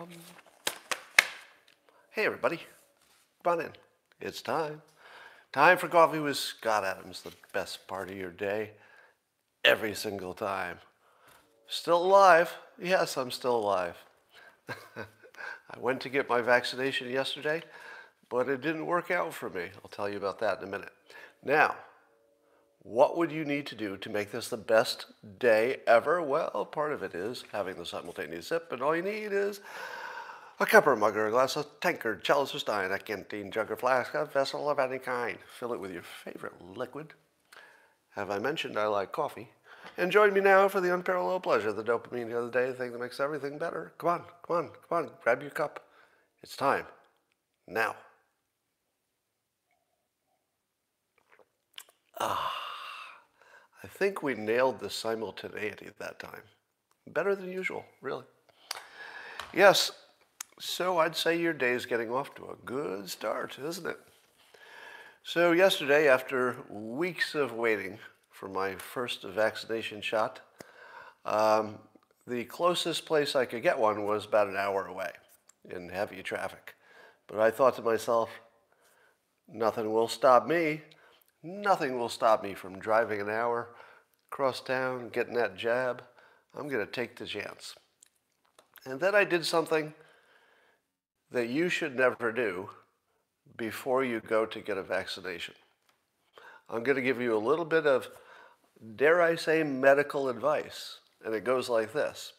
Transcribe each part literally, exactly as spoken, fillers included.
Um, hey everybody, come on in. It's time. Time for coffee with Scott Adams, the best part of your day, every single time. Still alive? Yes, I'm still alive. I went to get my vaccination yesterday, but it didn't work out for me. I'll tell you about that in a minute. Now, what would you need to do to make this the best day ever? Well, part of it is having the simultaneous sip, and all you need is a cup or mug or a glass, a tankard, chalice or stein, a canteen, jug or flask, a vessel of any kind. Fill it with your favorite liquid. Have I mentioned I like coffee? And join me now for the unparalleled pleasure, the dopamine of the day, the thing that makes everything better. Come on, come on, come on, grab your cup. It's time. Now. Ah. I think we nailed the simultaneity that time. Better than usual, really. Yes, so I'd say your day's getting off to a good start, isn't it? So yesterday, after weeks of waiting for my first vaccination shot, um, the closest place I could get one was about an hour away in heavy traffic. But I thought to myself, nothing will stop me. Nothing will stop me from driving an hour across town, getting that jab. I'm going to take the chance. And then I did something that you should never do before you go to get a vaccination. I'm going to give you a little bit of, dare I say, medical advice. And it goes like this.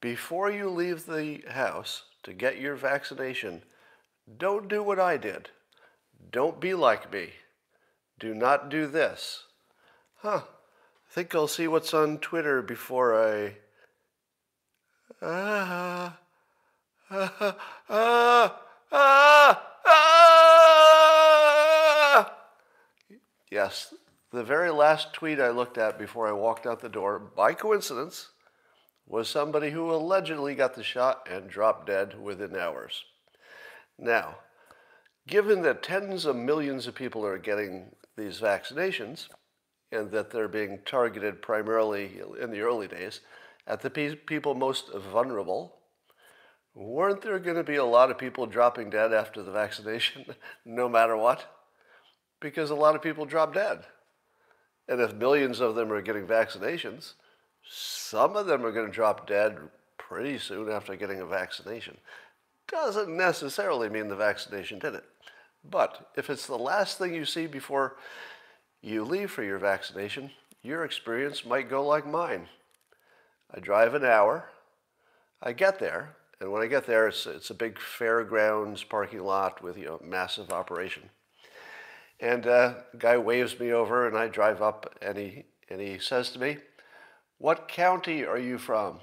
Before you leave the house to get your vaccination, don't do what I did. Don't be like me. Do not do this. Huh, I think I'll see what's on Twitter before I... Ah, ah, ah, ah, ah. Yes, the very last tweet I looked at before I walked out the door, by coincidence, was somebody who allegedly got the shot and dropped dead within hours. Now, given that tens of millions of people are getting these vaccinations, and that they're being targeted primarily in the early days at the pe people most vulnerable, weren't there going to be a lot of people dropping dead after the vaccination, no matter what? Because a lot of people drop dead. And if millions of them are getting vaccinations, some of them are going to drop dead pretty soon after getting a vaccination. Doesn't necessarily mean the vaccination did it. But if it's the last thing you see before you leave for your vaccination, your experience might go like mine. I drive an hour, I get there, and when I get there, it's, it's a big fairgrounds parking lot with, you know, massive operation. And uh, a guy waves me over, and I drive up, and he, and he says to me, "What county are you from?"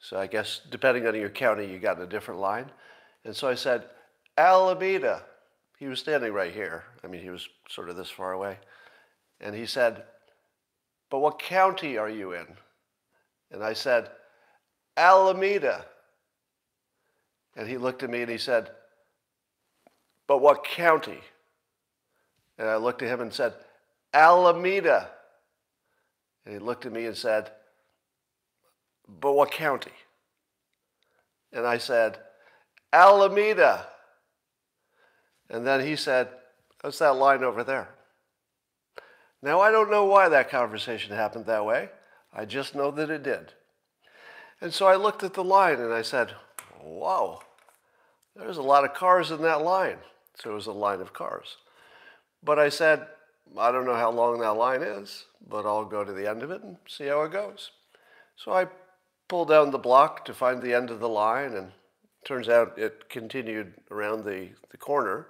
So I guess, depending on your county, you got in a different line. And so I said, "Alameda." He was standing right here. I mean, he was sort of this far away. And he said, "But what county are you in?" And I said, "Alameda." And he looked at me and he said, "But what county?" And I looked at him and said, "Alameda." And he looked at me and said, "But what county?" And I said, "Alameda." And then he said, "That's that line over there." Now, I don't know why that conversation happened that way. I just know that it did. And so I looked at the line and I said, "Wow, there's a lot of cars in that line." So it was a line of cars. But I said, "I don't know how long that line is, but I'll go to the end of it and see how it goes." So I pulled down the block to find the end of the line, and turns out it continued around the, the corner.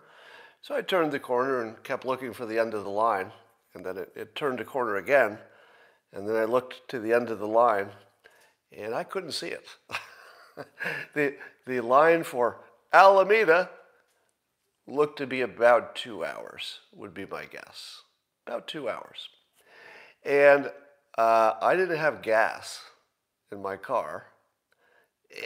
So I turned the corner and kept looking for the end of the line, and then it, it turned a corner again, and then I looked to the end of the line, and I couldn't see it. the, the line for Alameda looked to be about two hours, would be my guess. About two hours. And uh, I didn't have gas in my car,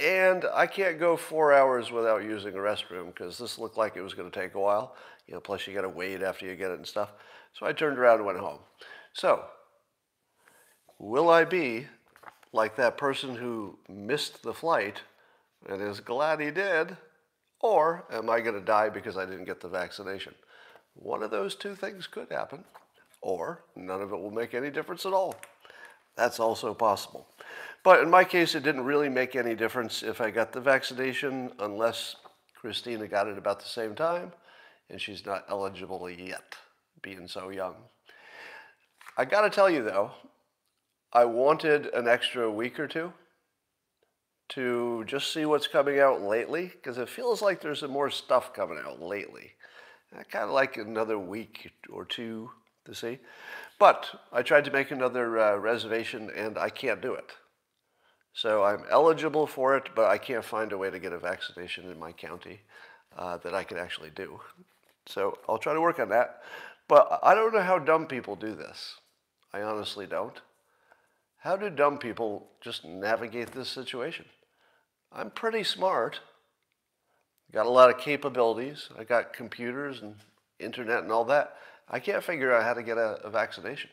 and I can't go four hours without using a restroom because this looked like it was going to take a while. You know, plus you got to wait after you get it and stuff. So I turned around and went home. So, will I be like that person who missed the flight and is glad he did, or am I going to die because I didn't get the vaccination? One of those two things could happen, or none of it will make any difference at all. That's also possible. But in my case, it didn't really make any difference if I got the vaccination, unless Christina got it about the same time, and she's not eligible yet, being so young. I got to tell you, though, I wanted an extra week or two to just see what's coming out lately, because it feels like there's some more stuff coming out lately. I kind of like another week or two to see. But I tried to make another uh, reservation, and I can't do it. So I'm eligible for it, but I can't find a way to get a vaccination in my county uh, that I can actually do. So I'll try to work on that. But I don't know how dumb people do this. I honestly don't. How do dumb people just navigate this situation? I'm pretty smart. Got a lot of capabilities. I got computers and internet and all that. I can't figure out how to get a, a vaccination.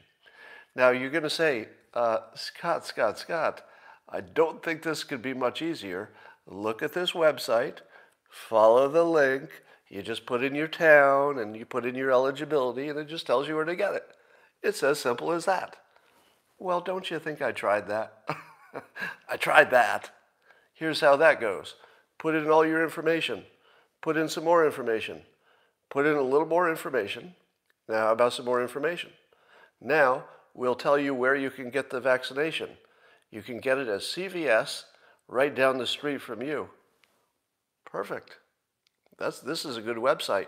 Now, you're going to say, uh, Scott, Scott, Scott, I don't think this could be much easier. Look at this website. Follow the link. You just put in your town, and you put in your eligibility, and it just tells you where to get it. It's as simple as that. Well, don't you think I tried that? I tried that. Here's how that goes. Put in all your information. Put in some more information. Put in a little more information. Now, how about some more information? Now, we'll tell you where you can get the vaccination. You can get it at C V S right down the street from you. Perfect. That's, this is a good website.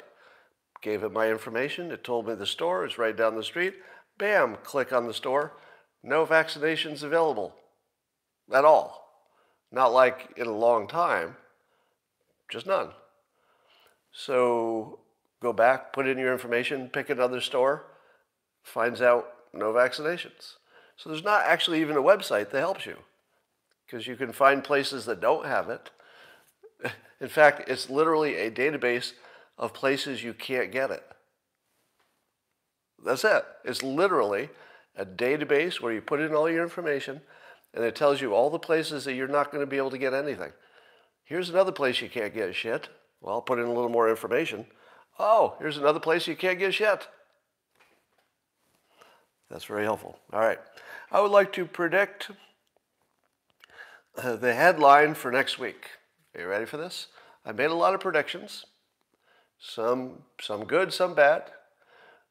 Gave it my information. It told me the store. It's right down the street. Bam, click on the store. No vaccinations available at all. Not like in a long time, just none. So go back, put in your information, pick another store, finds out no vaccinations. So there's not actually even a website that helps you, because you can find places that don't have it. In fact, it's literally a database of places you can't get it. That's it. It's literally a database where you put in all your information, and it tells you all the places that you're not going to be able to get anything. Here's another place you can't get shit. Well, I'll put in a little more information. Oh, here's another place you can't get shit. That's very helpful. All right. I would like to predict uh, the headline for next week. Are you ready for this? I made a lot of predictions, some, some good, some bad,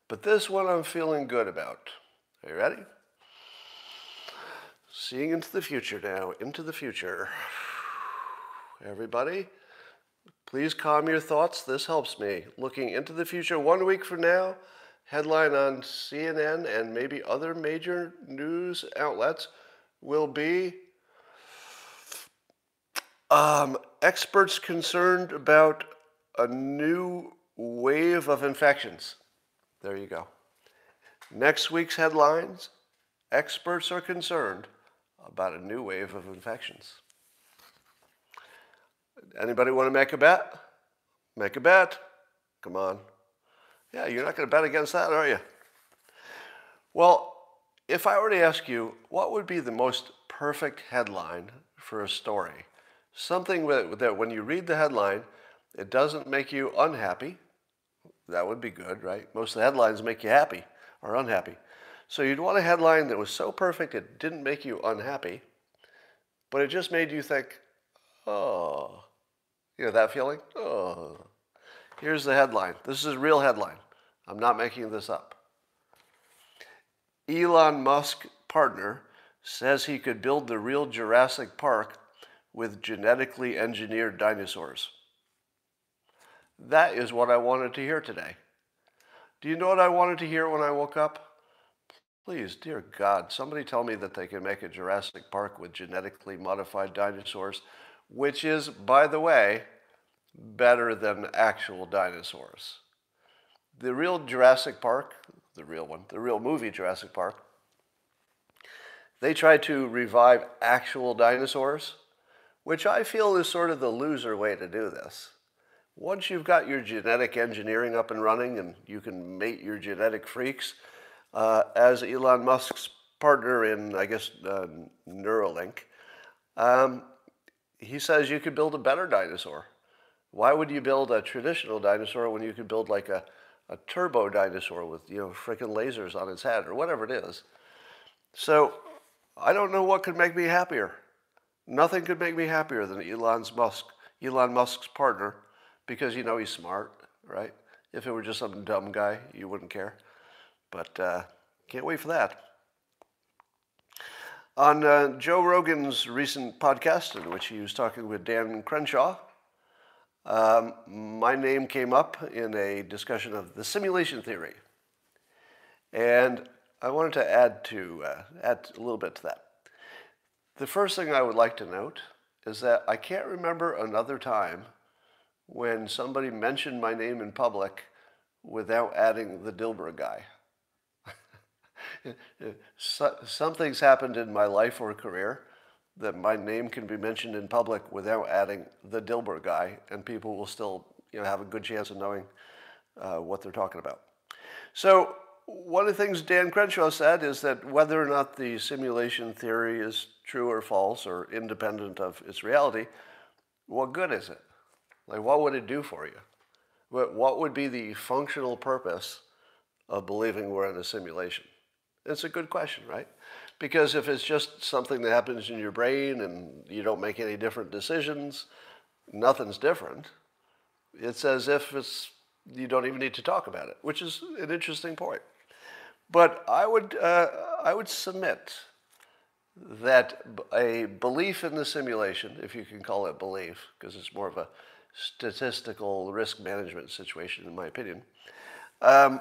but this one I'm feeling good about. Are you ready? Seeing into the future now, into the future. Everybody, please calm your thoughts. This helps me. Looking into the future one week from now, headline on C N N and maybe other major news outlets will be um, experts concerned about a new wave of infections. There you go. Next week's headlines, experts are concerned about a new wave of infections. Anybody want to make a bet? Make a bet. Come on. Yeah, you're not going to bet against that, are you? Well, if I were to ask you, what would be the most perfect headline for a story? Something that when you read the headline, it doesn't make you unhappy. That would be good, right? Most of the headlines make you happy or unhappy. So you'd want a headline that was so perfect it didn't make you unhappy, but it just made you think, oh, you know that feeling? Oh. Here's the headline. This is a real headline. I'm not making this up. Elon Musk's partner says he could build the real Jurassic Park with genetically engineered dinosaurs. That is what I wanted to hear today. Do you know what I wanted to hear when I woke up? Please, dear God, somebody tell me that they can make a Jurassic Park with genetically modified dinosaurs, which is, by the way, better than actual dinosaurs. The real Jurassic Park, the real one, the real movie Jurassic Park, they tried to revive actual dinosaurs, which I feel is sort of the loser way to do this. Once you've got your genetic engineering up and running and you can mate your genetic freaks, uh, as Elon Musk's partner in, I guess, uh, Neuralink, um, he says you could build a better dinosaur. Why would you build a traditional dinosaur when you could build like a, a turbo dinosaur with, you know, freaking lasers on its head or whatever it is? So I don't know what could make me happier. Nothing could make me happier than Elon Musk, Elon Musk's partner, because you know he's smart, right? If it were just some dumb guy, you wouldn't care. But uh, can't wait for that. On uh, Joe Rogan's recent podcast, in which he was talking with Dan Crenshaw, um, my name came up in a discussion of the simulation theory. And I wanted to add to uh, add a little bit to that. The first thing I would like to note is that I can't remember another time when somebody mentioned my name in public without adding the Dilbert guy. so, something's happened in my life or career that my name can be mentioned in public without adding the Dilbert guy, and people will still, you know, have a good chance of knowing uh, what they're talking about. So one of the things Dan Crenshaw said is that whether or not the simulation theory is true or false or independent of its reality, what good is it? Like, what would it do for you? What would be the functional purpose of believing we're in a simulation? It's a good question, right? Because if it's just something that happens in your brain and you don't make any different decisions, nothing's different. It's as if it's, you don't even need to talk about it, which is an interesting point. But I would, uh, I would submit that a belief in the simulation, if you can call it belief, because it's more of a statistical risk management situation, in my opinion, um,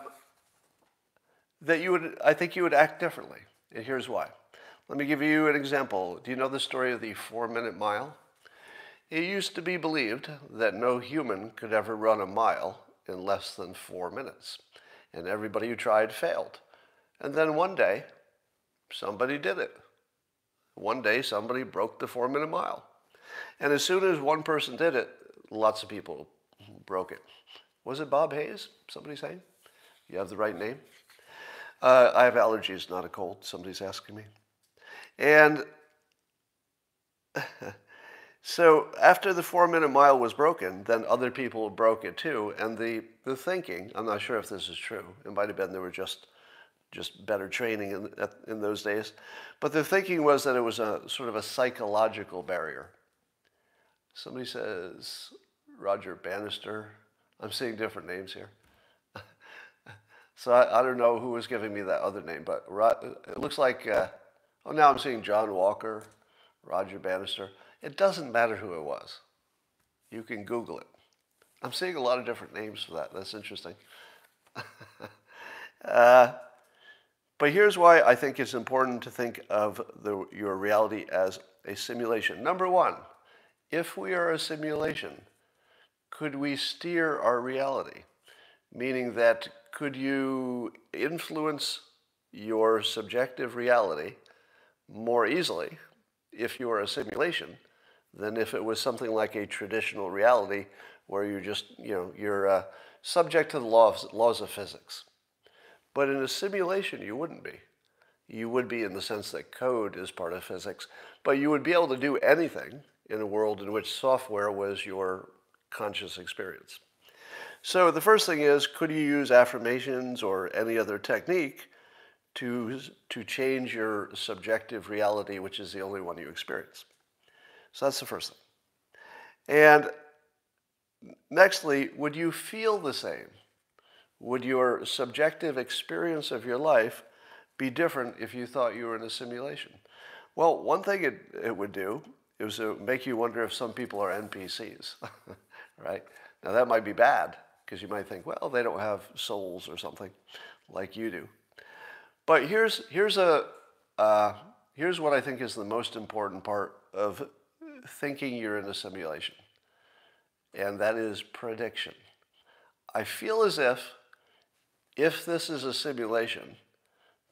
that you would, I think you would act differently. And here's why. Let me give you an example. Do you know the story of the four-minute mile? It used to be believed that no human could ever run a mile in less than four minutes. And everybody who tried failed. And then one day, somebody did it. One day, somebody broke the four-minute mile. And as soon as one person did it, lots of people broke it. Was it Bob Hayes? Somebody saying? You have the right name? Uh, I have allergies, not a cold. Somebody's asking me. And so after the four-minute mile was broken, then other people broke it too. And the, the thinking, I'm not sure if this is true. It might have been there were just... just better training in, in those days. But the thinking was that it was a sort of a psychological barrier. Somebody says, Roger Bannister. I'm seeing different names here. so I, I don't know who was giving me that other name, but it looks like, uh, oh, now I'm seeing John Walker, Roger Bannister. It doesn't matter who it was. You can Google it. I'm seeing a lot of different names for that. That's interesting. uh, But here's why I think it's important to think of the, your reality as a simulation. Number one, if we are a simulation, could we steer our reality? Meaning that could you influence your subjective reality more easily if you are a simulation than if it was something like a traditional reality where you're just, you know, you're uh, subject to the laws, laws of physics. But in a simulation, you wouldn't be. You would be in the sense that code is part of physics, but you would be able to do anything in a world in which software was your conscious experience. So the first thing is, could you use affirmations or any other technique to, to change your subjective reality, which is the only one you experience? So that's the first thing. And nextly, would you feel the same? Would your subjective experience of your life be different if you thought you were in a simulation? Well, one thing it, it would do is it would make you wonder if some people are N P Cs, right? Now, that might be bad because you might think, well, they don't have souls or something like you do. But here's, here's, a, uh, here's what I think is the most important part of thinking you're in a simulation, and that is prediction. I feel as if If this is a simulation,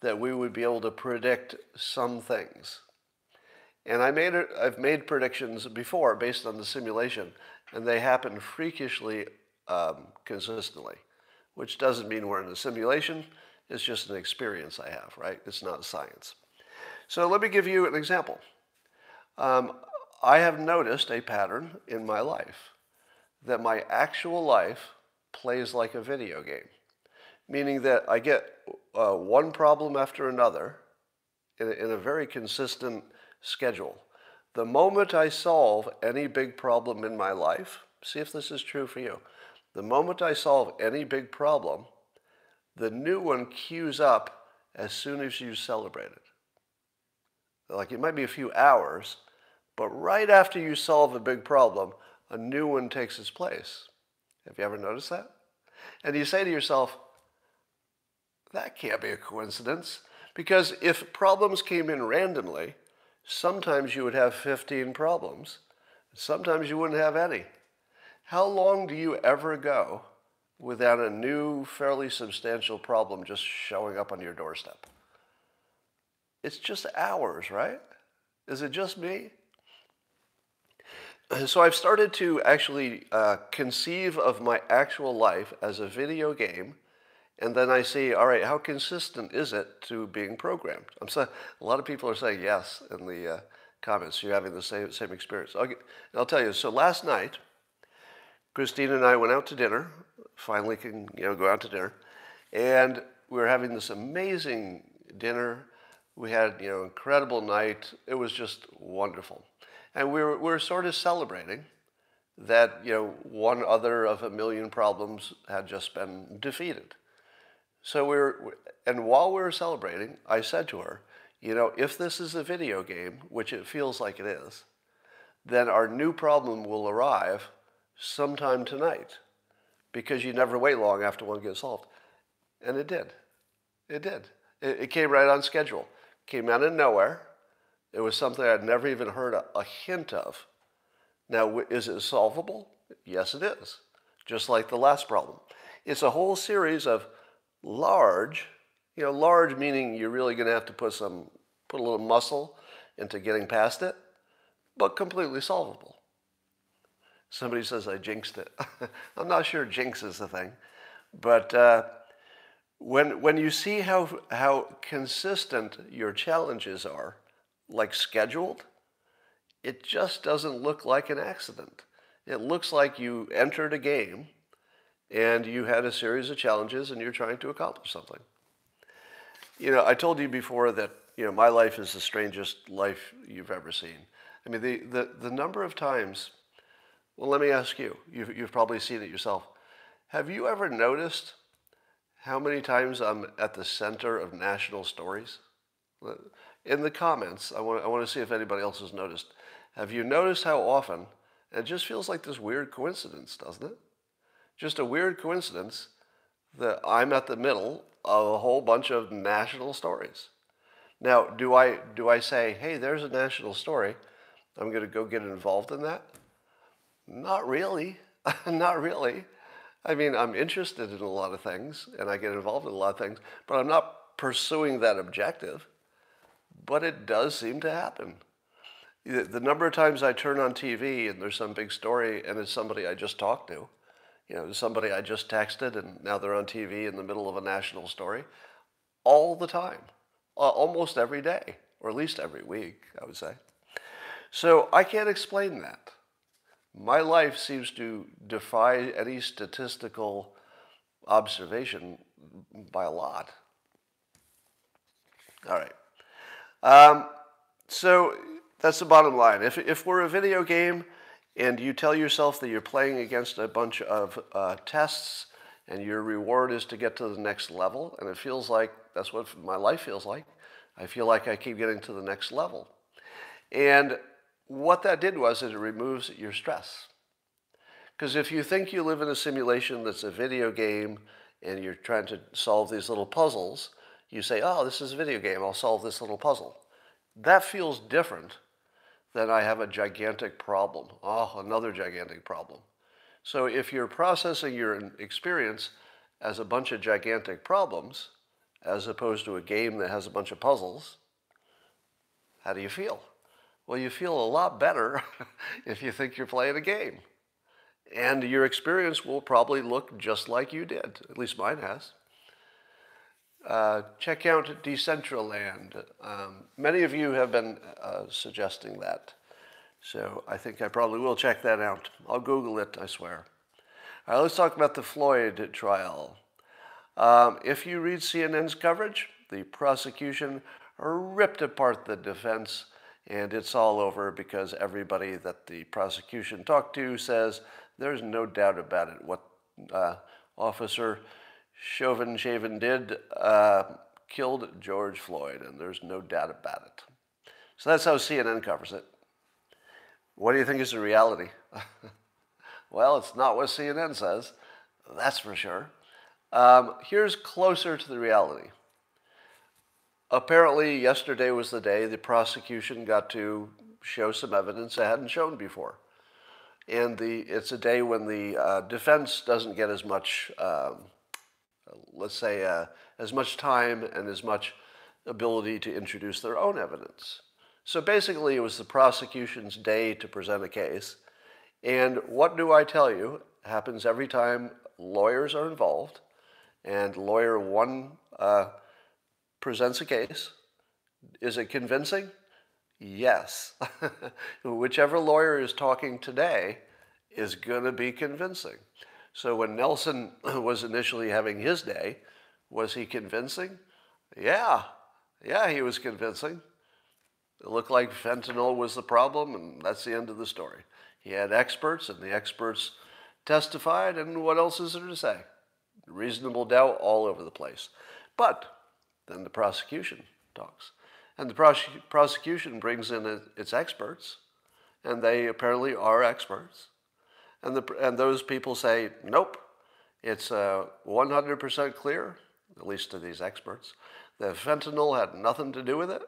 that we would be able to predict some things. And I made, I've made predictions before based on the simulation, and they happen freakishly um, consistently, which doesn't mean we're in a simulation. It's just an experience I have, right? It's not science. So let me give you an example. Um, I have noticed a pattern in my life that my actual life plays like a video game, meaning that I get uh, one problem after another in a, in a very consistent schedule. The moment I solve any big problem in my life, see if this is true for you, the moment I solve any big problem, the new one queues up as soon as you celebrate it. Like it might be a few hours, but right after you solve a big problem, a new one takes its place. Have you ever noticed that? And you say to yourself, that can't be a coincidence, because if problems came in randomly, sometimes you would have fifteen problems, sometimes you wouldn't have any. How long do you ever go without a new, fairly substantial problem just showing up on your doorstep? It's just hours, right? Is it just me? So I've started to actually uh, conceive of my actual life as a video game, and then I see, all right, how consistent is it to being programmed? I'm so, a lot of people are saying yes in the uh, comments. You're having the same, same experience. I'll, get, I'll tell you, so last night, Christina and I went out to dinner, finally can you know go out to dinner, and we were having this amazing dinner. We had you know incredible night. It was just wonderful. And we were, we were sort of celebrating that you know one other of a million problems had just been defeated. So we were, and while we were celebrating, I said to her, you know, if this is a video game, which it feels like it is, then our new problem will arrive sometime tonight, because you never wait long after one gets solved. And it did. It did. It, it came right on schedule. Came out of nowhere. It was something I'd never even heard a, a hint of. Now, is it solvable? Yes, it is. Just like the last problem. It's a whole series of large, you know, large meaning you're really going to have to put some, put a little muscle into getting past it, but completely solvable. Somebody says I jinxed it. I'm not sure jinx is the thing, but uh, when when you see how how consistent your challenges are, like scheduled, it just doesn't look like an accident. It looks like you entered a game, and you had a series of challenges, and you're trying to accomplish something. You know, I told you before that you know my life is the strangest life you've ever seen. I mean, the the, the number of times. Well, let me ask you. You've, you've probably seen it yourself. Have you ever noticed how many times I'm at the center of national stories? In the comments, I want I want to see if anybody else has noticed. Have you noticed how often? It just feels like this weird coincidence, doesn't it? Just a weird coincidence that I'm at the middle of a whole bunch of national stories. Now, do I, do I say, hey, there's a national story, I'm going to go get involved in that? Not really. Not really. I mean, I'm interested in a lot of things, and I get involved in a lot of things, but I'm not pursuing that objective. But it does seem to happen. The number of times I turn on T V and there's some big story, and it's somebody I just talked to. You know, somebody I just texted, and now they're on T V in the middle of a national story. All the time. Almost every day, or at least every week, I would say. So I can't explain that. My life seems to defy any statistical observation by a lot. All right. Um, so that's the bottom line. If, if we're a video game, and you tell yourself that you're playing against a bunch of uh, tests, and your reward is to get to the next level, and it feels like that's what my life feels like. I feel like I keep getting to the next level. And what that did was it removes your stress. Because if you think you live in a simulation that's a video game, and you're trying to solve these little puzzles, you say, oh, this is a video game, I'll solve this little puzzle. That feels different then I have a gigantic problem. Oh, another gigantic problem. So if you're processing your experience as a bunch of gigantic problems, as opposed to a game that has a bunch of puzzles, how do you feel? Well, you feel a lot better if you think you're playing a game. And your experience will probably look just like you did. At least mine has. Uh, check out Decentraland. Um, many of you have been uh, suggesting that. So I think I probably will check that out. I'll Google it, I swear. All right, let's talk about the Floyd trial. Um, if you read C N N's coverage, the prosecution ripped apart the defense, and it's all over because everybody that the prosecution talked to says there's no doubt about it. What uh, Officer Chauvin Shaven did uh, killed George Floyd, and there's no doubt about it. So that's how C N N covers it. What do you think is the reality? Well, it's not what C N N says, that's for sure. Um, here's closer to the reality. Apparently, yesterday was the day the prosecution got to show some evidence they hadn't shown before. And the, it's a day when the uh, defense doesn't get as much, um, let's say, uh, as much time and as much ability to introduce their own evidence. So basically, it was the prosecution's day to present a case. And what do I tell you? It happens every time lawyers are involved, and lawyer one uh, presents a case. Is it convincing? Yes. Whichever lawyer is talking today is going to be convincing. So when Nelson was initially having his day, was he convincing? Yeah. Yeah, he was convincing. It looked like fentanyl was the problem, and that's the end of the story. He had experts, and the experts testified, and what else is there to say? Reasonable doubt all over the place. But then the prosecution talks. And the prose prosecution brings in a, its experts, and they apparently are experts. And, the, and those people say, nope, it's uh, one hundred percent clear, at least to these experts, that fentanyl had nothing to do with it,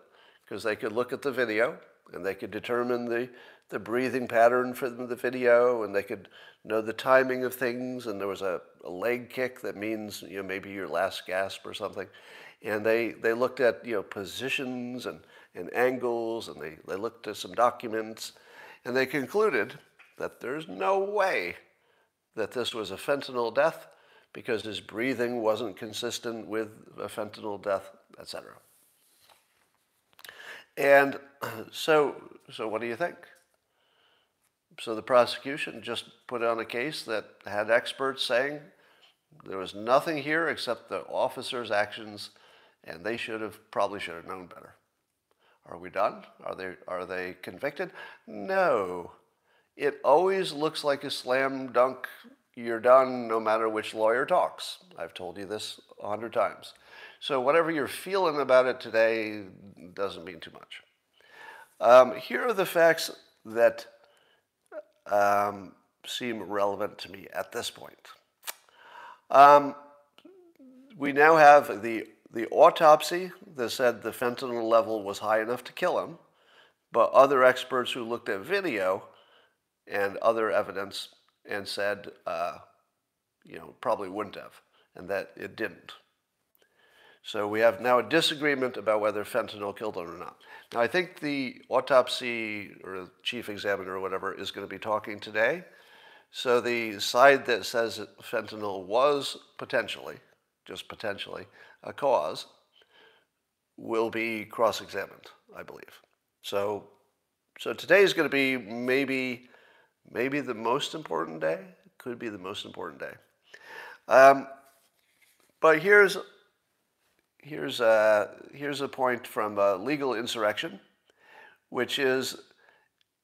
because they could look at the video, and they could determine the, the breathing pattern from the video, and they could know the timing of things, and there was a, a leg kick that means, you know, maybe your last gasp or something. And they, they looked at, you know, positions and, and angles, and they, they looked at some documents, and they concluded that there's no way that this was a fentanyl death because his breathing wasn't consistent with a fentanyl death, et cetera. And so, so what do you think? So the prosecution just put on a case that had experts saying there was nothing here except the officer's actions, and they should have, probably should have known better. Are we done? Are they, are they convicted? No. It always looks like a slam dunk. You're done no matter which lawyer talks. I've told you this a hundred times. So whatever you're feeling about it today doesn't mean too much. Um, here are the facts that um, seem relevant to me at this point. Um, we now have the, the autopsy that said the fentanyl level was high enough to kill him, but other experts who looked at video and other evidence and said, uh, you know, probably wouldn't have, and that it didn't. So we have now a disagreement about whether fentanyl killed him or not. Now, I think the autopsy or chief examiner or whatever is going to be talking today. So the side that says that fentanyl was potentially, just potentially, a cause will be cross-examined, I believe. So, so today is going to be maybe, maybe the most important day. It could be the most important day. Um, but here's... Here's a, here's a point from uh, Legal Insurrection, which is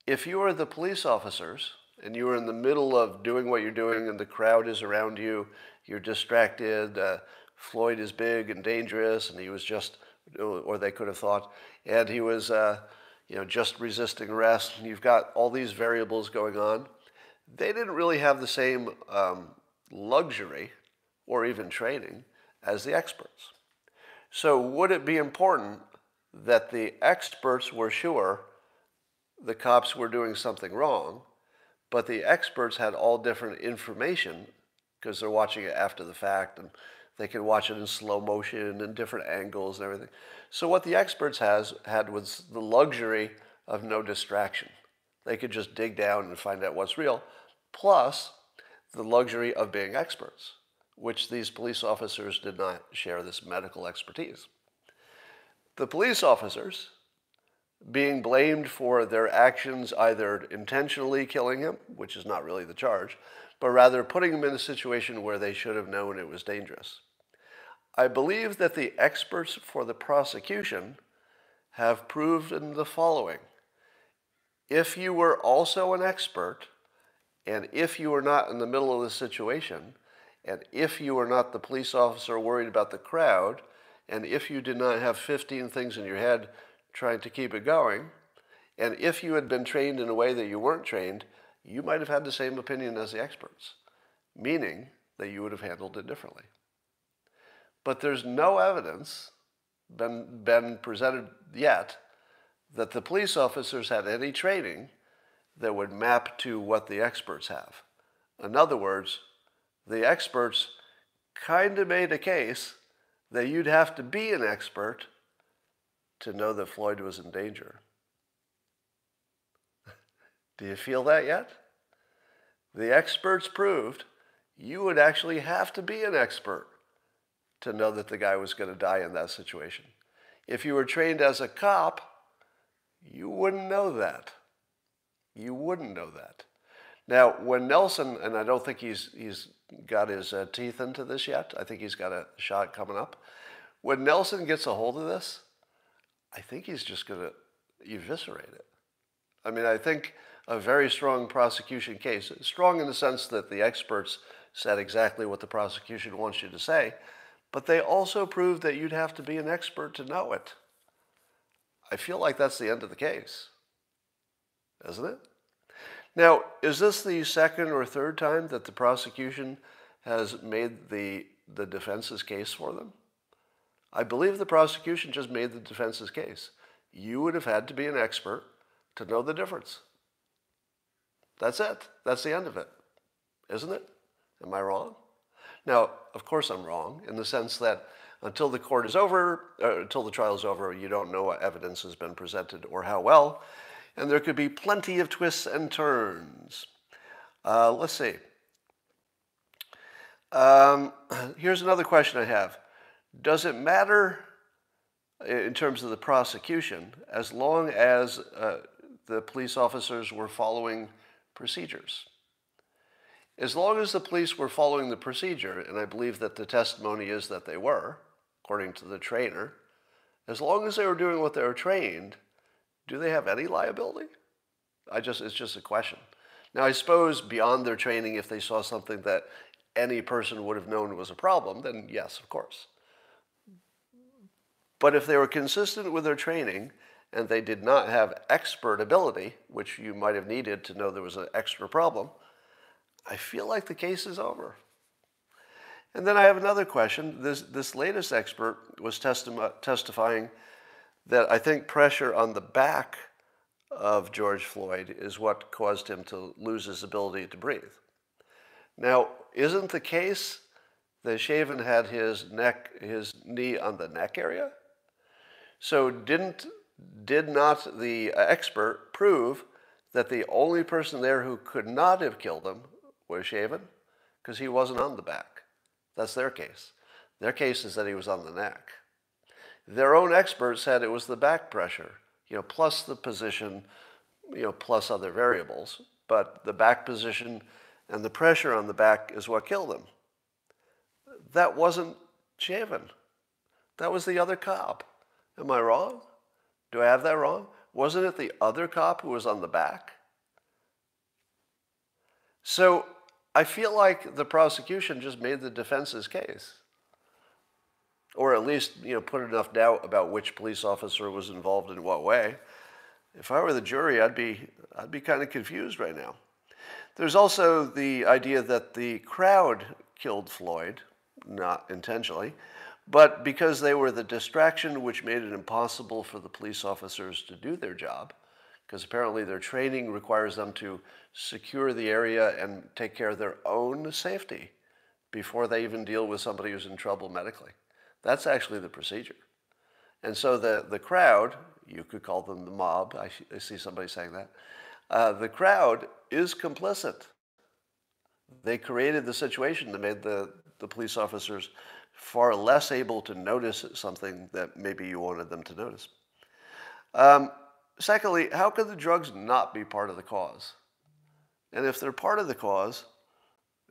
if you are the police officers and you are in the middle of doing what you're doing and the crowd is around you, you're distracted, uh, Floyd is big and dangerous, and he was just, or they could have thought, and he was uh, you know, just resisting arrest, and you've got all these variables going on. They didn't really have the same um, luxury or even training as the experts. So would it be important that the experts were sure the cops were doing something wrong, but the experts had all different information because they're watching it after the fact, and they can watch it in slow motion and different angles and everything. So what the experts has, had was the luxury of no distraction. They could just dig down and find out what's real, plus the luxury of being experts, which these police officers did not share this medical expertise. The police officers being blamed for their actions, either intentionally killing him, which is not really the charge, but rather putting him in a situation where they should have known it was dangerous. I believe that the experts for the prosecution have proven the following. If you were also an expert, and if you were not in the middle of the situation, and if you were not the police officer worried about the crowd, and if you did not have fifteen things in your head trying to keep it going, and if you had been trained in a way that you weren't trained, you might have had the same opinion as the experts, meaning that you would have handled it differently. But there's no evidence been, been presented yet that the police officers had any training that would map to what the experts have. In other words, the experts kind of made a case that you'd have to be an expert to know that Floyd was in danger. Do you feel that yet? The experts proved you would actually have to be an expert to know that the guy was going to die in that situation. If you were trained as a cop, you wouldn't know that. You wouldn't know that. Now, when Nelson, and I don't think he's, he's got his uh, teeth into this yet. I think he's got a shot coming up. When Nelson gets a hold of this, I think he's just going to eviscerate it. I mean, I think a very strong prosecution case, strong in the sense that the experts said exactly what the prosecution wants you to say, but they also proved that you'd have to be an expert to know it. I feel like that's the end of the case, isn't it? Now, is this the second or third time that the prosecution has made the, the defense's case for them? I believe the prosecution just made the defense's case. You would have had to be an expert to know the difference. That's it. That's the end of it, isn't it? Am I wrong? Now, of course I'm wrong in the sense that until the court is over, or until the trial is over, you don't know what evidence has been presented or how well, and there could be plenty of twists and turns. Uh, let's see. Um, here's another question I have. Does it matter in terms of the prosecution as long as uh, the police officers were following procedures? As long as the police were following the procedure, and I believe that the testimony is that they were, according to the trainer, as long as they were doing what they were trained, do they have any liability? I just, it's just a question. Now, I suppose beyond their training, if they saw something that any person would have known was a problem, then yes, of course. But if they were consistent with their training and they did not have expert ability, which you might have needed to know there was an extra problem, I feel like the case is over. And then I have another question. This, this latest expert was testi- testifying that I think pressure on the back of George Floyd is what caused him to lose his ability to breathe. Now, isn't the case that Chauvin had his neck, his knee on the neck area? So didn't, did not the expert prove that the only person there who could not have killed him was Chauvin? Because he wasn't on the back. That's their case. Their case is that he was on the neck. Their own expert said it was the back pressure, you know, plus the position, you know, plus other variables. But the back position and the pressure on the back is what killed him. That wasn't Chauvin. That was the other cop. Am I wrong? Do I have that wrong? Wasn't it the other cop who was on the back? So I feel like the prosecution just made the defense's case. Or at least, you know, put enough doubt about which police officer was involved in what way. If I were the jury, I'd be, I'd be kind of confused right now. There's also the idea that the crowd killed Floyd, not intentionally, but because they were the distraction which made it impossible for the police officers to do their job, because apparently their training requires them to secure the area and take care of their own safety before they even deal with somebody who's in trouble medically. That's actually the procedure. And so the, the crowd, you could call them the mob, I, I see somebody saying that, uh, the crowd is complicit. They created the situation that made the, the police officers far less able to notice something that maybe you wanted them to notice. Um, Secondly, how could the drugs not be part of the cause? And if they're part of the cause,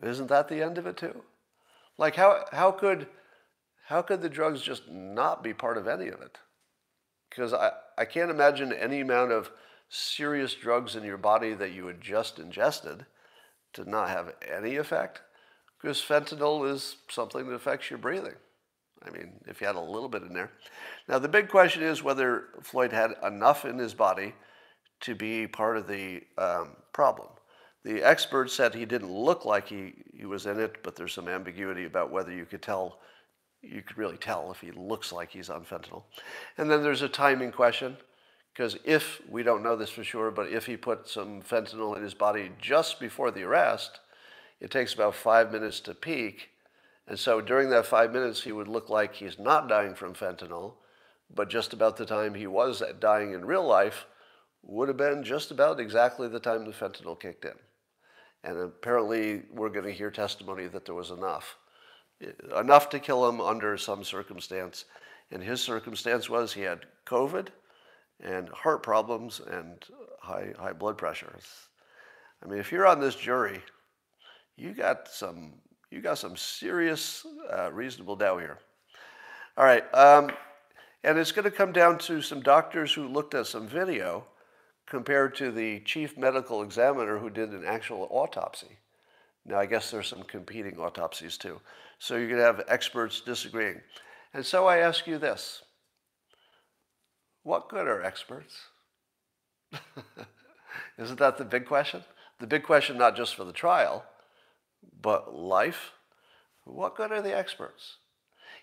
isn't that the end of it too? Like how, how could how could the drugs just not be part of any of it? Because I, I can't imagine any amount of serious drugs in your body that you had just ingested to not have any effect, because fentanyl is something that affects your breathing. I mean, if you had a little bit in there. Now, the big question is whether Floyd had enough in his body to be part of the um, problem. The experts said he didn't look like he, he was in it, but there's some ambiguity about whether you could tell, you could really tell if he looks like he's on fentanyl. And then there's a timing question, because if, we don't know this for sure, but if he put some fentanyl in his body just before the arrest, it takes about five minutes to peak. And so during that five minutes, he would look like he's not dying from fentanyl, but just about the time he was dying in real life would have been just about exactly the time the fentanyl kicked in. And apparently, we're going to hear testimony that there was enough. Enough to kill him under some circumstance. And his circumstance was he had COVID and heart problems and high, high blood pressure. I mean, if you're on this jury, you got some... You got some serious, uh, reasonable doubt here. All right, um, and it's going to come down to some doctors who looked at some video compared to the chief medical examiner who did an actual autopsy. Now, I guess there's some competing autopsies too. So you're going to have experts disagreeing. And so I ask you this. What good are experts? Isn't that the big question? The big question not just for the trial, but life. What good are the experts?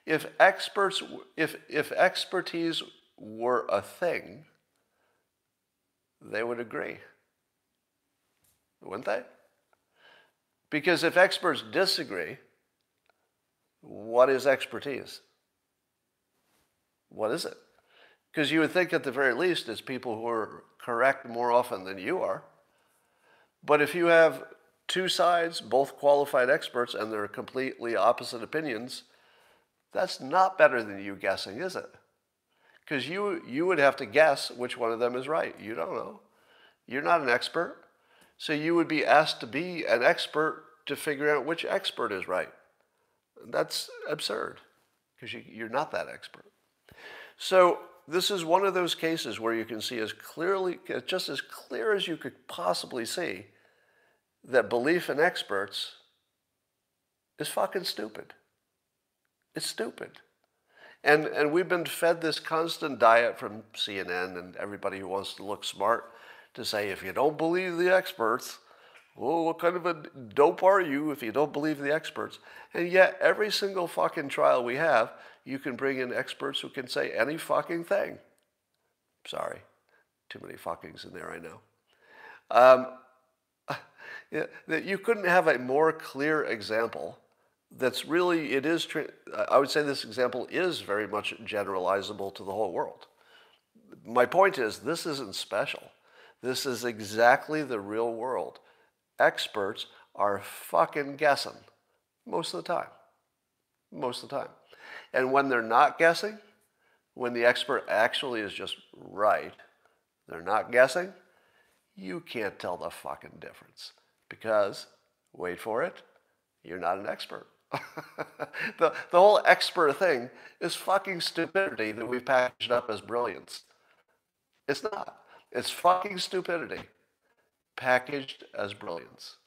If experts, if if expertise were a thing, they would agree, wouldn't they? Because if experts disagree, what is expertise? What is it? Because you would think at the very least it's people who are correct more often than you are. But if you have two sides, both qualified experts, and their completely opposite opinions, that's not better than you guessing, is it? Because you, you would have to guess which one of them is right. You don't know. You're not an expert. So you would be asked to be an expert to figure out which expert is right. That's absurd, because you, you're not that expert. So this is one of those cases where you can see as clearly, just as clear as you could possibly see, that belief in experts is fucking stupid. It's stupid. And, and we've been fed this constant diet from C N N and everybody who wants to look smart to say, if you don't believe the experts, well, what kind of a dope are you if you don't believe the experts? And yet every single fucking trial we have, you can bring in experts who can say any fucking thing. Sorry, too many fuckings in there, I know. Um, Yeah, that you couldn't have a more clear example that's really, it is, I would say this example is very much generalizable to the whole world. My point is, this isn't special. This is exactly the real world. Experts are fucking guessing most of the time. Most of the time. And when they're not guessing, when the expert actually is just right, they're not guessing, you can't tell the fucking difference. Because, wait for it, you're not an expert. the, the whole expert thing is fucking stupidity that we've packaged up as brilliance. It's not. It's fucking stupidity packaged as brilliance.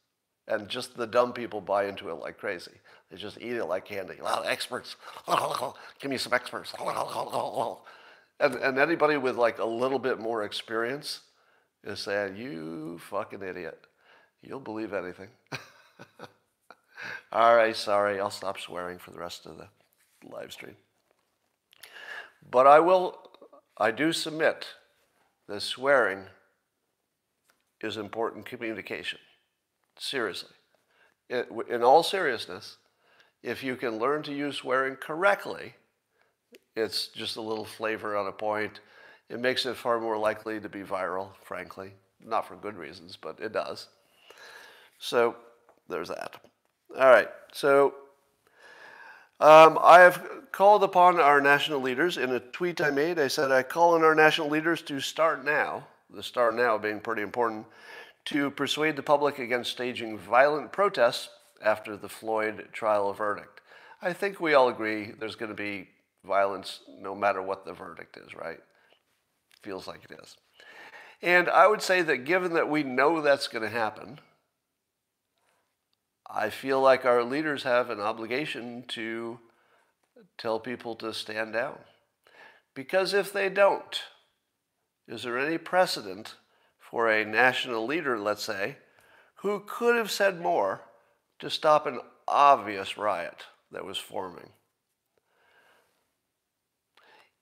And just the dumb people buy into it like crazy. They just eat it like candy. Wow, experts. Give me some experts. and, and anybody with like a little bit more experience is saying, you fucking idiot. You'll believe anything. All right, sorry. I'll stop swearing for the rest of the live stream. But I will, I do submit that swearing is important communication. Seriously. It, in all seriousness, if you can learn to use swearing correctly, it's just a little flavor on a point. It makes it far more likely to be viral, frankly. Not for good reasons, but it does. So there's that. All right. So um, I have called upon our national leaders. In a tweet I made, I said, I call on our national leaders to start now the Star now being pretty important, to persuade the public against staging violent protests after the Floyd trial verdict. I think we all agree there's going to be violence no matter what the verdict is, right? Feels like it is. And I would say that given that we know that's going to happen, I feel like our leaders have an obligation to tell people to stand down. Because if they don't, is there any precedent for a national leader, let's say, who could have said more to stop an obvious riot that was forming?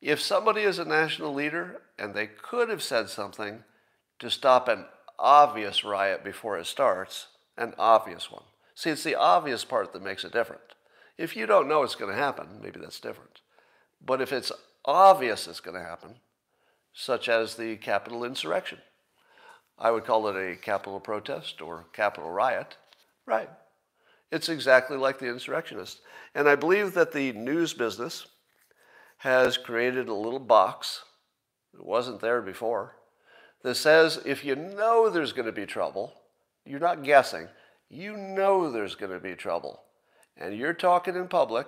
If somebody is a national leader and they could have said something to stop an obvious riot before it starts, an obvious one. See, it's the obvious part that makes it different. If you don't know it's going to happen, maybe that's different. But if it's obvious it's going to happen, such as the Capitol insurrection, I would call it a Capitol protest or Capitol riot, right? It's exactly like the insurrectionists. And I believe that the news business has created a little box that wasn't there before that says if you know there's going to be trouble, you're not guessing, you know there's going to be trouble. And you're talking in public,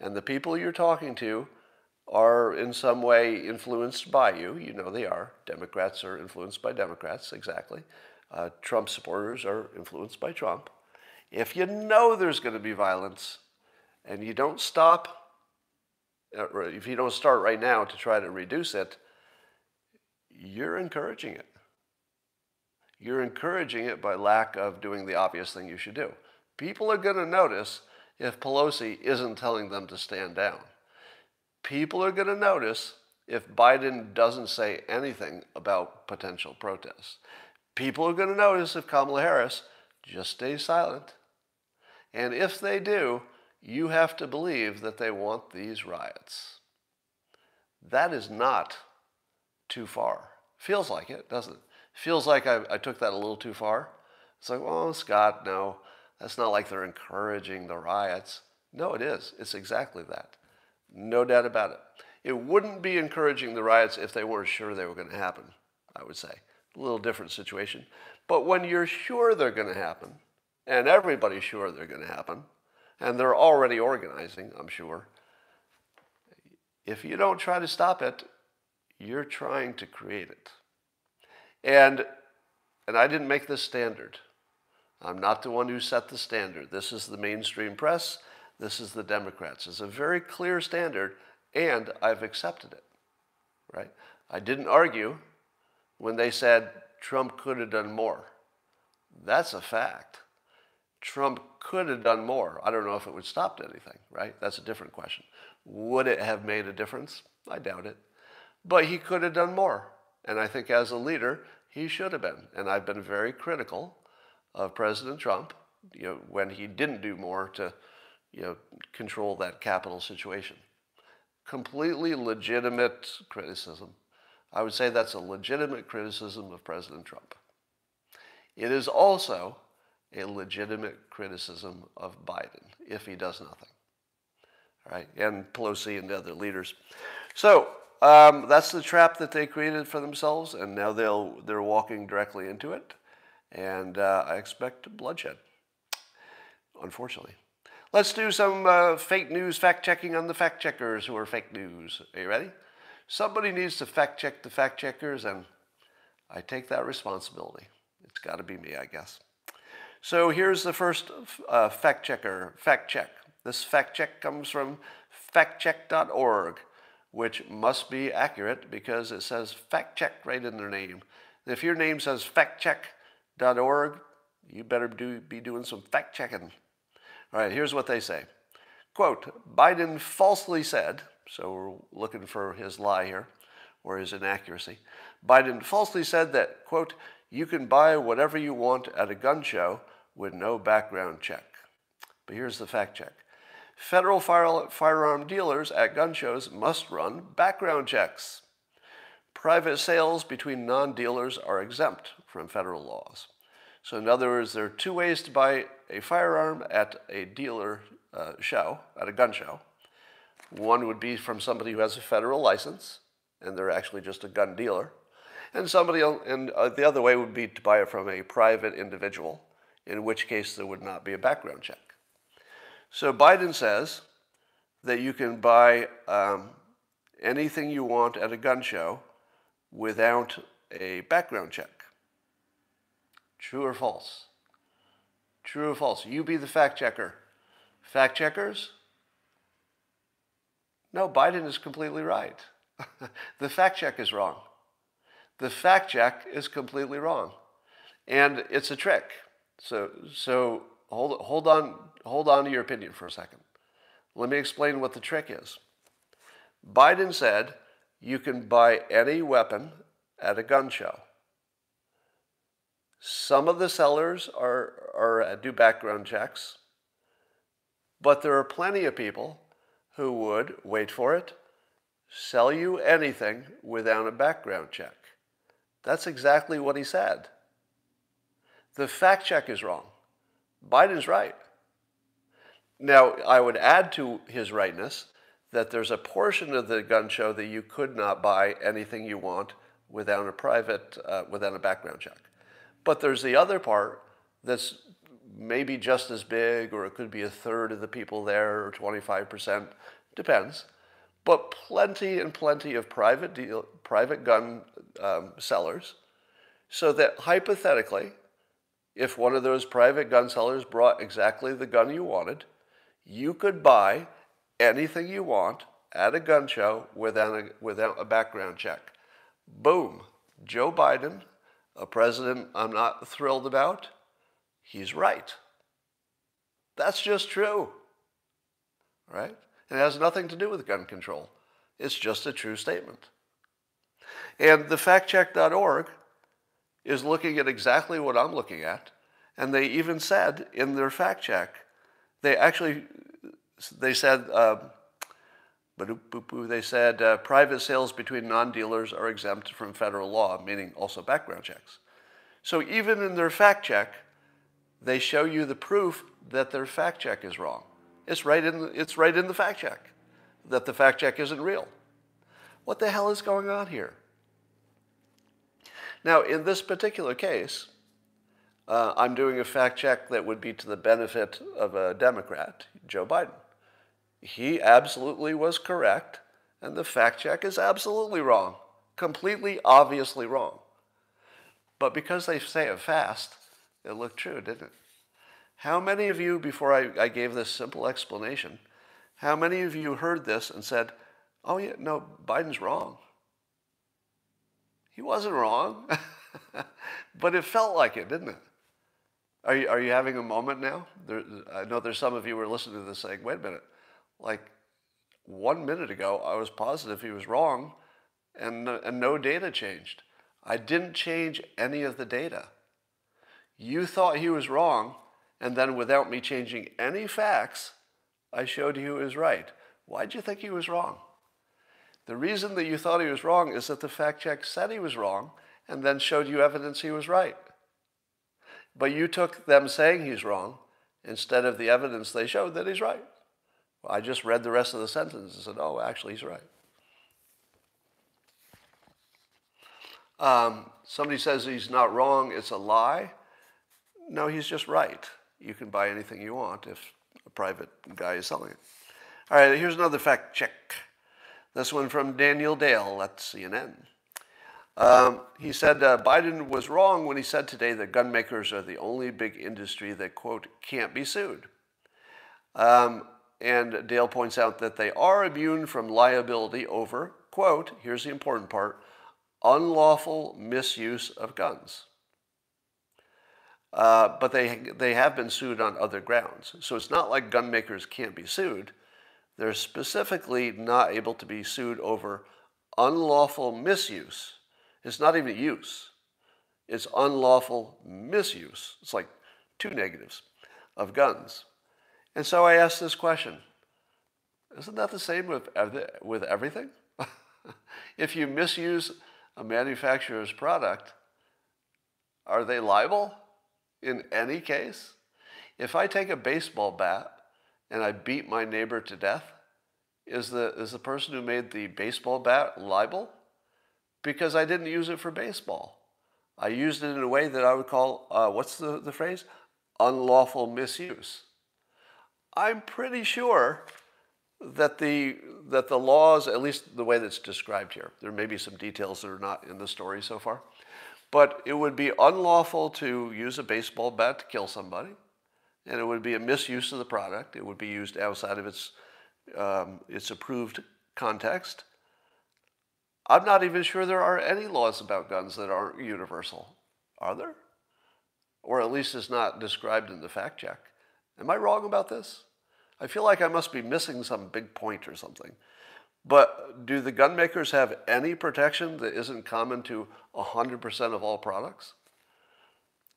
and the people you're talking to are in some way influenced by you. You know they are. Democrats are influenced by Democrats, exactly. Uh, Trump supporters are influenced by Trump. If you know there's going to be violence, and you don't stop, if you don't start right now to try to reduce it, you're encouraging it. You're encouraging it by lack of doing the obvious thing you should do. People are going to notice if Pelosi isn't telling them to stand down. People are going to notice if Biden doesn't say anything about potential protests. People are going to notice if Kamala Harris just stays silent. And if they do, you have to believe that they want these riots. That is not too far. Feels like it, doesn't it? Feels like I, I took that a little too far. It's like, oh, Scott, no. That's not like they're encouraging the riots. No, it is. It's exactly that. No doubt about it. It wouldn't be encouraging the riots if they weren't sure they were going to happen, I would say. A little different situation. But when you're sure they're going to happen, and everybody's sure they're going to happen, and they're already organizing, I'm sure, if you don't try to stop it, you're trying to create it. And, and I didn't make this standard. I'm not the one who set the standard. This is the mainstream press. This is the Democrats. It's a very clear standard, and I've accepted it, right? I didn't argue when they said Trump could have done more. That's a fact. Trump could have done more. I don't know if it would have stopped anything, right? That's a different question. Would it have made a difference? I doubt it. But he could have done more. And I think as a leader, he should have been. And I've been very critical of President Trump, you know, when he didn't do more to, you know, control that Capitol situation. Completely legitimate criticism. I would say that's a legitimate criticism of President Trump. It is also a legitimate criticism of Biden if he does nothing. All right, and Pelosi and the other leaders. So um, that's the trap that they created for themselves, and now they'll they're walking directly into it. And uh, I expect bloodshed, unfortunately. Let's do some uh, fake news fact-checking on the fact-checkers who are fake news. Are you ready? Somebody needs to fact-check the fact-checkers, and I take that responsibility. It's got to be me, I guess. So here's the first uh, fact-checker fact-check. This fact-check comes from fact check dot org, which must be accurate because it says fact-check right in their name. If your name says fact-check, .org, you better do, be doing some fact-checking. All right, here's what they say. Quote, Biden falsely said, so we're looking for his lie here, or his inaccuracy. Biden falsely said that, quote, you can buy whatever you want at a gun show with no background check. But here's the fact check. Federal fire, firearm dealers at gun shows must run background checks. Private sales between non-dealers are exempt from federal laws. So in other words, there are two ways to buy a firearm at a dealer uh, show, at a gun show. One would be from somebody who has a federal license, and they're actually just a gun dealer. And somebody else, and uh, the other way would be to buy it from a private individual, in which case there would not be a background check. So Biden says that you can buy um, anything you want at a gun show without a background check. True or false? True or false? You be the fact checker. Fact checkers? No, Biden is completely right. The fact check is wrong. The fact check is completely wrong. And it's a trick. So so hold hold on hold on to your opinion for a second. Let me explain what the trick is. Biden said you can buy any weapon at a gun show. Some of the sellers are, are do background checks, but there are plenty of people who would, wait for it, sell you anything without a background check. That's exactly what he said. The fact check is wrong. Biden's right. Now, I would add to his rightness that there's a portion of the gun show that you could not buy anything you want without a private, uh, without a background check. But there's the other part that's maybe just as big, or it could be a third of the people there, or twenty-five percent, depends. But plenty and plenty of private deal, private gun um, sellers, so that hypothetically, if one of those private gun sellers brought exactly the gun you wanted, you could buy anything you want at a gun show without a, without a background check. Boom. Joe Biden, a president I'm not thrilled about, he's right. That's just true, right? It has nothing to do with gun control. It's just a true statement. And the fact check dot org is looking at exactly what I'm looking at, and they even said in their fact check, they actually, they said, um, they said uh, private sales between non-dealers are exempt from federal law, meaning also background checks. So even in their fact check, they show you the proof that their fact check is wrong. It's right in the, it's right in the fact check, that the fact check isn't real. What the hell is going on here? Now, in this particular case, uh, I'm doing a fact check that would be to the benefit of a Democrat, Joe Biden. He absolutely was correct, and the fact check is absolutely wrong, completely, obviously wrong. But because they say it fast, it looked true, didn't it? How many of you, before I, I gave this simple explanation, how many of you heard this and said, oh yeah, no, Biden's wrong? He wasn't wrong, but it felt like it, didn't it? Are you, are you having a moment now? There, I know there's some of you who are listening to this saying, wait a minute, like one minute ago, I was positive he was wrong and, and no data changed. I didn't change any of the data. You thought he was wrong, and then without me changing any facts, I showed you he was right. Why'd you think he was wrong? The reason that you thought he was wrong is that the fact check said he was wrong and then showed you evidence he was right. But you took them saying he's wrong instead of the evidence they showed that he's right. Well, I just read the rest of the sentence and said, oh, actually he's right. Um, somebody says he's not wrong, it's a lie. No, he's just right. You can buy anything you want if a private guy is selling it. All right, here's another fact check. This one from Daniel Dale at C N N. Um, he said uh, Biden was wrong when he said today that gun makers are the only big industry that, quote, can't be sued. Um, and Dale points out that they are immune from liability over, quote, here's the important part, unlawful misuse of guns. Uh, but they, they have been sued on other grounds. So it's not like gun makers can't be sued. They're specifically not able to be sued over unlawful misuse. It's not even use. It's unlawful misuse. It's like two negatives of guns. And so I asked this question. Isn't that the same with, with everything? If you misuse a manufacturer's product, are they liable? In any case, if I take a baseball bat and I beat my neighbor to death, is the, is the person who made the baseball bat liable? because I didn't use it for baseball. I used it in a way that I would call, uh, what's the, the phrase? Unlawful misuse. I'm pretty sure that the, that the laws, at least the way that's described here, there may be some details that are not in the story so far, but it would be unlawful to use a baseball bat to kill somebody, and it would be a misuse of the product. It would be used outside of its, um, its approved context. I'm not even sure there are any laws about guns that aren't universal. Are there? Or at least it's not described in the fact check. Am I wrong about this? I feel like I must be missing some big point or something. But do the gun makers have any protection that isn't common to one hundred percent of all products?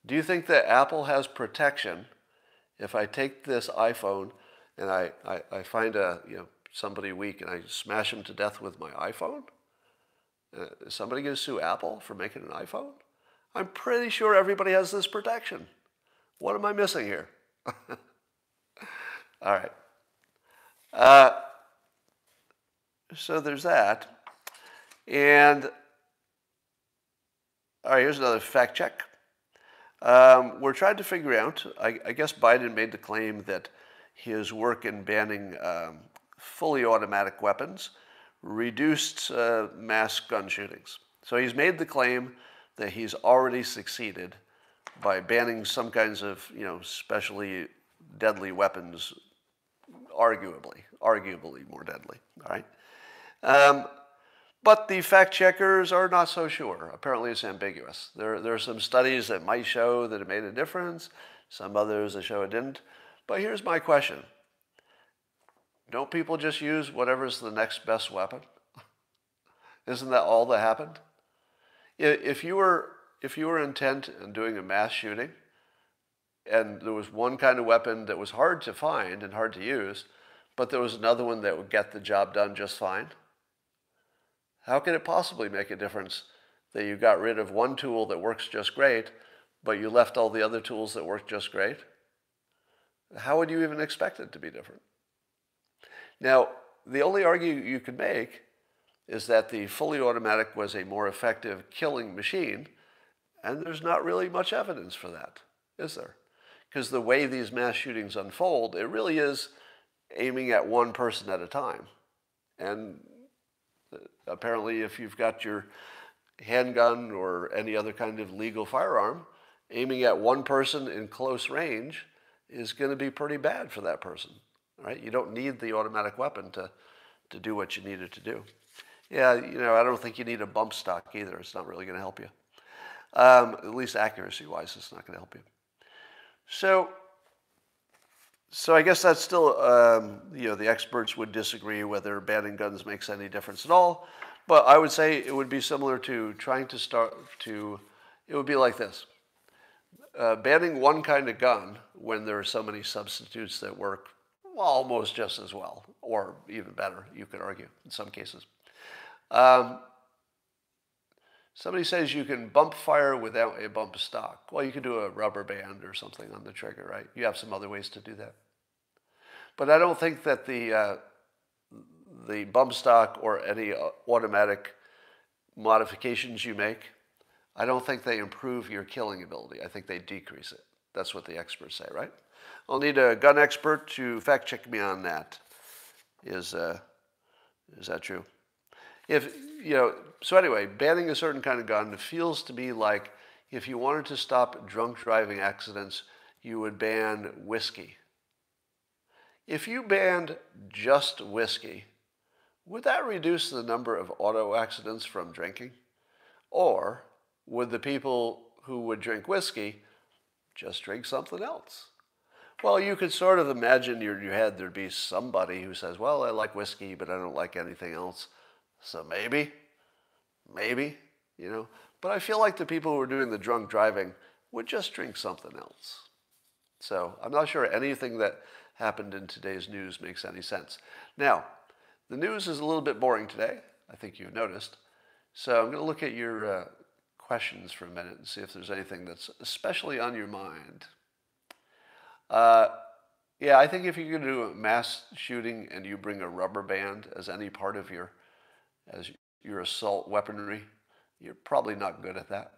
Do you think that Apple has protection if I take this iPhone and I, I, I find a, you know, somebody weak and I smash them to death with my iPhone? Uh, is somebody going to sue Apple for making an iPhone? I'm pretty sure everybody has this protection. What am I missing here? All right. Uh, so there's that. And all right, here's another fact check. Um, we're trying to figure out, I, I guess Biden made the claim that his work in banning um, fully automatic weapons reduced uh, mass gun shootings. So he's made the claim that he's already succeeded by banning some kinds of, you know, specially deadly weapons, arguably, arguably more deadly, all right? Um, but the fact checkers are not so sure. Apparently it's ambiguous. There, there are some studies that might show that it made a difference, some others that show it didn't. But here's my question. Don't people just use whatever's the next best weapon? Isn't that all that happened? If you were, if you were intent on doing a mass shooting, and there was one kind of weapon that was hard to find and hard to use, but there was another one that would get the job done just fine. How could it possibly make a difference that you got rid of one tool that works just great, but you left all the other tools that work just great? How would you even expect it to be different? Now, the only argument you could make is that the fully automatic was a more effective killing machine, and there's not really much evidence for that, is there? Because the way these mass shootings unfold, it really is aiming at one person at a time. And apparently if you've got your handgun or any other kind of legal firearm, aiming at one person in close range is going to be pretty bad for that person, right? You don't need the automatic weapon to, to do what you need it to do. Yeah, you know, I don't think you need a bump stock either. It's not really going to help you. Um, at least accuracy-wise, it's not going to help you. So, so I guess that's still, um, you know, the experts would disagree whether banning guns makes any difference at all. But I would say it would be similar to trying to start to, it would be like this. Uh, banning one kind of gun when there are so many substitutes that work almost just as well, or even better, you could argue in some cases. Um, Somebody says you can bump fire without a bump stock. Well, you can do a rubber band or something on the trigger, right? You have some other ways to do that. But I don't think that the, uh, the bump stock or any automatic modifications you make, I don't think they improve your killing ability. I think they decrease it. That's what the experts say, right? I'll need a gun expert to fact check me on that. Is, uh, is that true? If, you know, so anyway, banning a certain kind of gun feels to me like if you wanted to stop drunk driving accidents, you would ban whiskey. If you banned just whiskey, would that reduce the number of auto accidents from drinking? Or would the people who would drink whiskey just drink something else? Well, you could sort of imagine in your head there'd be somebody who says, well, I like whiskey, but I don't like anything else. So maybe, maybe, you know. But I feel like the people who are doing the drunk driving would just drink something else. So I'm not sure anything that happened in today's news makes any sense. Now, the news is a little bit boring today. I think you've noticed. So I'm going to look at your uh, questions for a minute and see if there's anything that's especially on your mind. Uh, yeah, I think if you can do a mass shooting and you bring a rubber band as any part of your... as your assault weaponry, You're probably not good at that.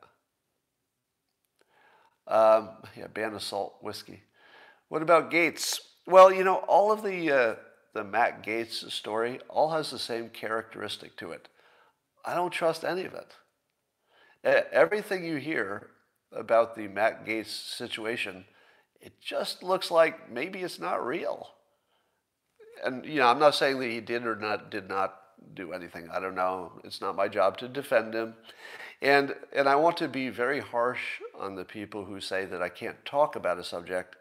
Um, yeah, ban assault whiskey. What about Gaetz? Well, you know, all of the uh, the Matt Gaetz story all has the same characteristic to it. I don't trust any of it. Everything you hear about the Matt Gaetz situation, it just looks like maybe it's not real. And, you know, I'm not saying that he did or not did not do anything. I don't know. It's not my job to defend him. And, and I want to be very harsh on the people who say that I can't talk about a subject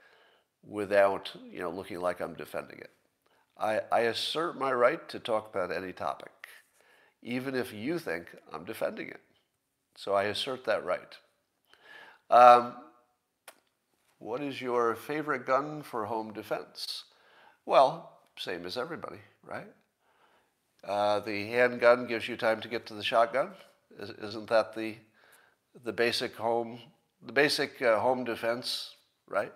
without, you know, looking like I'm defending it. I, I assert my right to talk about any topic, even if you think I'm defending it. So I assert that right. Um, what is your favorite gun for home defense? Well, same as everybody, right? Uh, the handgun gives you time to get to the shotgun. Isn't that the the basic home the basic uh, home defense, right?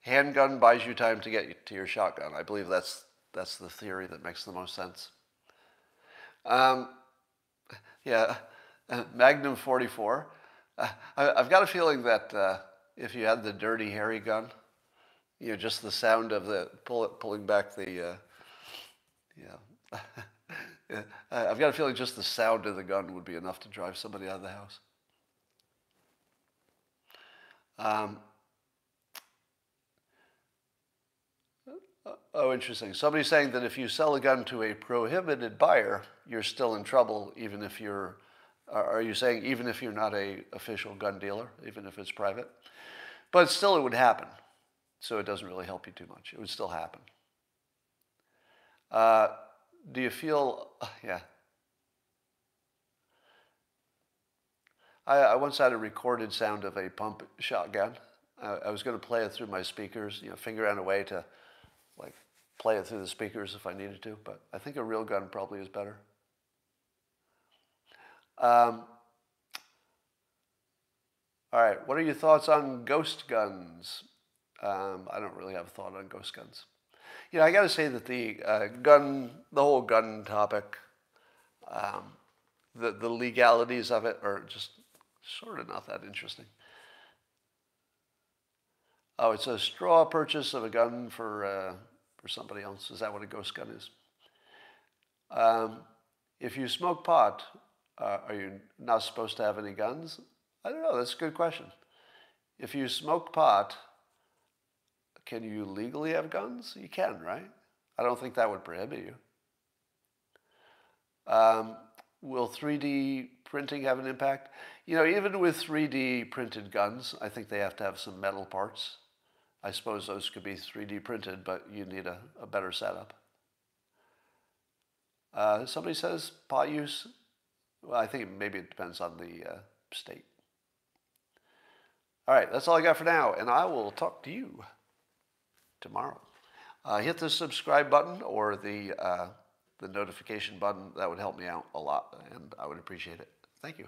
Handgun buys you time to get to your shotgun. I believe that's that's the theory that makes the most sense. Um, yeah, Magnum forty-four. Uh, I, I've got a feeling that uh, if you had the Dirty Harry gun, you know, just the sound of the pull, pulling back the, uh, yeah. yeah, I've got a feeling just the sound of the gun would be enough to drive somebody out of the house. Um, oh, interesting. Somebody's saying that if you sell a gun to a prohibited buyer, you're still in trouble, even if you're... Are you saying even if you're not an official gun dealer, even if it's private? But still it would happen. So it doesn't really help you too much. It would still happen. Uh, do you feel, yeah. I, I once had a recorded sound of a pump shotgun. I, I was going to play it through my speakers, you know, figure out a way to like play it through the speakers if I needed to. But I think a real gun probably is better. Um, all right, what are your thoughts on ghost guns? Um, I don't really have a thought on ghost guns. You know, I got to say that the uh, gun, the whole gun topic, um, the, the legalities of it are just sort of not that interesting. Oh, it's a straw purchase of a gun for, uh, for somebody else. Is that what a ghost gun is? Um, if you smoke pot... Uh, are you not supposed to have any guns? I don't know. That's a good question. If you smoke pot, can you legally have guns? You can, right? I don't think that would prohibit you. Um, will three D printing have an impact? You know, even with three D printed guns, I think they have to have some metal parts. I suppose those could be three D printed, but you need a, a better setup. Uh, somebody says pot use... Well, I think maybe it depends on the uh, state. All right, that's all I got for now, and I will talk to you tomorrow. Uh, hit the subscribe button or the, uh, the notification button. That would help me out a lot, and I would appreciate it. Thank you.